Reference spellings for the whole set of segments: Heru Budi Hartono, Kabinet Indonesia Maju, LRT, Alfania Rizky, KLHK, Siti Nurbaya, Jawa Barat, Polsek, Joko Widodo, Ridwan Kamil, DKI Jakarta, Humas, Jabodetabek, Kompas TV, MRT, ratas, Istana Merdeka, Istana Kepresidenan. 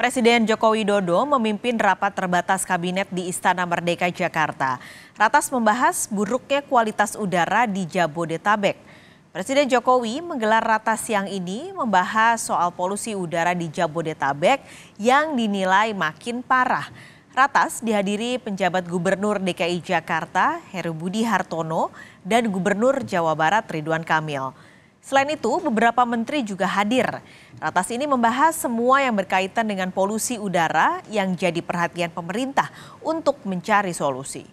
Presiden Joko Widodo memimpin rapat terbatas kabinet di Istana Merdeka, Jakarta. Ratas membahas buruknya kualitas udara di Jabodetabek. Presiden Jokowi menggelar ratas siang ini membahas soal polusi udara di Jabodetabek yang dinilai makin parah. Ratas dihadiri penjabat Gubernur DKI Jakarta Heru Budi Hartono dan Gubernur Jawa Barat Ridwan Kamil. Selain itu, beberapa menteri juga hadir. Ratas ini membahas semua yang berkaitan dengan polusi udara yang jadi perhatian pemerintah untuk mencari solusi.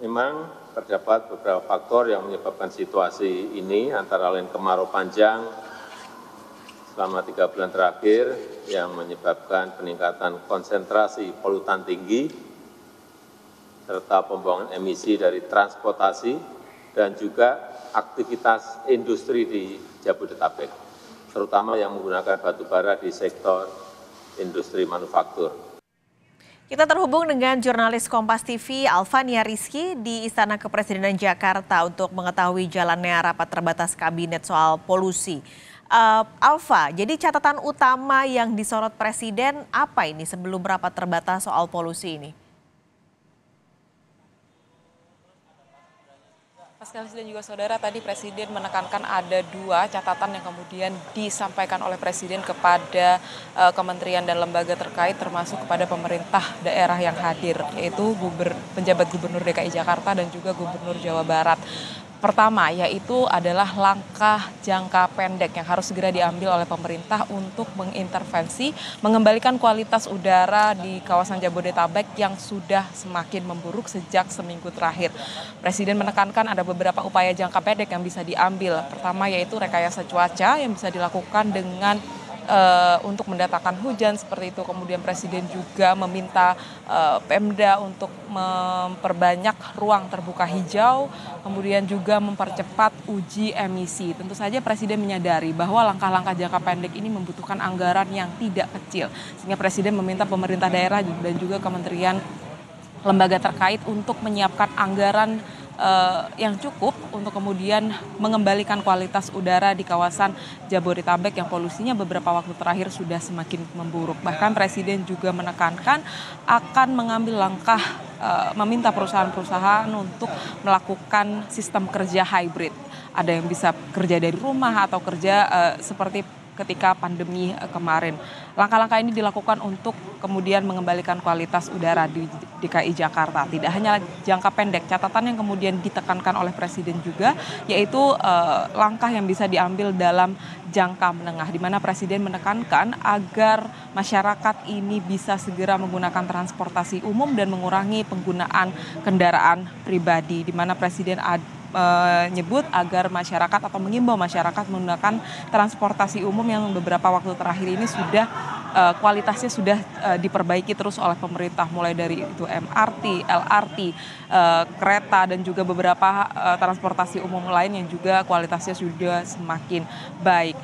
Memang terdapat beberapa faktor yang menyebabkan situasi ini, antara lain kemarau panjang selama 3 bulan terakhir yang menyebabkan peningkatan konsentrasi polutan tinggi, serta pembuangan emisi dari transportasi dan juga aktivitas industri di Jabodetabek, terutama yang menggunakan batu bara di sektor industri manufaktur. Kita terhubung dengan jurnalis Kompas TV Alfania Rizky di Istana Kepresidenan Jakarta untuk mengetahui jalannya rapat terbatas kabinet soal polusi. Alfa, jadi catatan utama yang disorot Presiden apa ini sebelum rapat terbatas soal polusi ini? Mas dan juga saudara, tadi Presiden menekankan ada 2 catatan yang kemudian disampaikan oleh Presiden kepada kementerian dan lembaga terkait, termasuk kepada pemerintah daerah yang hadir, yaitu penjabat Gubernur DKI Jakarta dan juga Gubernur Jawa Barat. Pertama, yaitu adalah langkah jangka pendek yang harus segera diambil oleh pemerintah untuk mengintervensi, mengembalikan kualitas udara di kawasan Jabodetabek yang sudah semakin memburuk sejak seminggu terakhir. Presiden menekankan ada beberapa upaya jangka pendek yang bisa diambil. Pertama, yaitu rekayasa cuaca yang bisa dilakukan dengan untuk mendatangkan hujan seperti itu. Kemudian Presiden juga meminta Pemda untuk memperbanyak ruang terbuka hijau, kemudian juga mempercepat uji emisi. Tentu saja Presiden menyadari bahwa langkah-langkah jangka pendek ini membutuhkan anggaran yang tidak kecil, sehingga Presiden meminta pemerintah daerah dan juga kementerian lembaga terkait untuk menyiapkan anggaran yang cukup untuk kemudian mengembalikan kualitas udara di kawasan Jabodetabek yang polusinya beberapa waktu terakhir sudah semakin memburuk. Bahkan Presiden juga menekankan akan mengambil langkah meminta perusahaan-perusahaan untuk melakukan sistem kerja hybrid. Ada yang bisa kerja dari rumah atau kerja seperti ketika pandemi kemarin. Langkah-langkah ini dilakukan untuk kemudian mengembalikan kualitas udara di DKI Jakarta. Tidak hanya jangka pendek, catatan yang kemudian ditekankan oleh Presiden juga yaitu langkah yang bisa diambil dalam jangka menengah, di mana Presiden menekankan agar masyarakat ini bisa segera menggunakan transportasi umum dan mengurangi penggunaan kendaraan pribadi, di mana Presiden menyebut agar masyarakat atau mengimbau masyarakat menggunakan transportasi umum yang beberapa waktu terakhir ini sudah kualitasnya sudah diperbaiki terus oleh pemerintah, mulai dari itu MRT, LRT, kereta dan juga beberapa transportasi umum lain yang juga kualitasnya sudah semakin baik.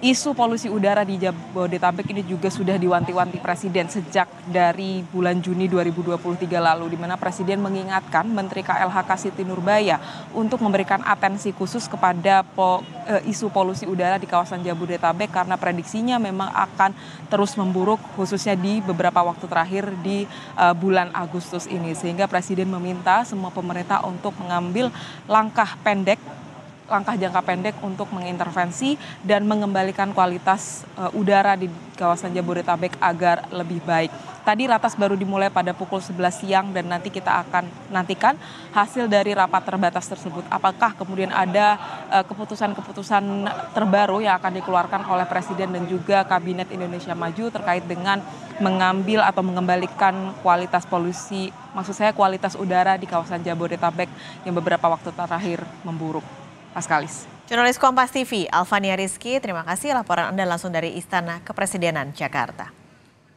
Isu polusi udara di Jabodetabek ini juga sudah diwanti-wanti Presiden sejak dari bulan Juni 2023 lalu, di mana Presiden mengingatkan Menteri KLHK Siti Nurbaya untuk memberikan atensi khusus kepada isu polusi udara di kawasan Jabodetabek karena prediksinya memang akan terus memburuk, khususnya di beberapa waktu terakhir di bulan Agustus ini. Sehingga Presiden meminta semua pemerintah untuk mengambil langkah jangka pendek untuk mengintervensi dan mengembalikan kualitas udara di kawasan Jabodetabek agar lebih baik. Tadi ratas baru dimulai pada pukul 11 siang dan nanti kita akan nantikan hasil dari rapat terbatas tersebut. Apakah kemudian ada keputusan-keputusan terbaru yang akan dikeluarkan oleh Presiden dan juga Kabinet Indonesia Maju terkait dengan mengambil atau mengembalikan kualitas polusi, maksud saya kualitas udara di kawasan Jabodetabek yang beberapa waktu terakhir memburuk. Paskalis. Jurnalis Kompas TV, Alfania Rizky, terima kasih laporan Anda langsung dari Istana Kepresidenan Jakarta.